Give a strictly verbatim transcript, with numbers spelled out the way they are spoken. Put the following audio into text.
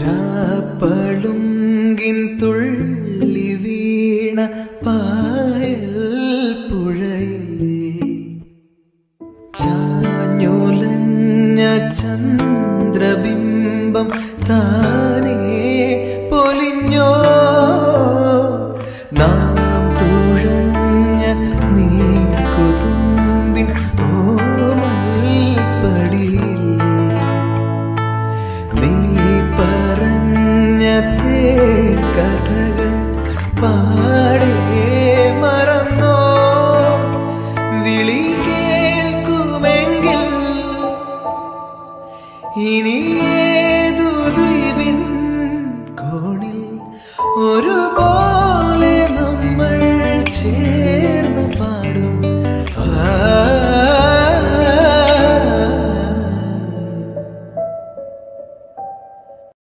രാപ്പളുങ്കിൻ തുള്ളി വീണ പായൽ പുഴയിലേ ചാഞ്ഞുലഞ്ഞ ചന്ദ്രബിംബം താനേ പൊലിഞ്ഞോ നാം തുഴഞ്ഞ നീ കൊതുമ്പിൻ കഥ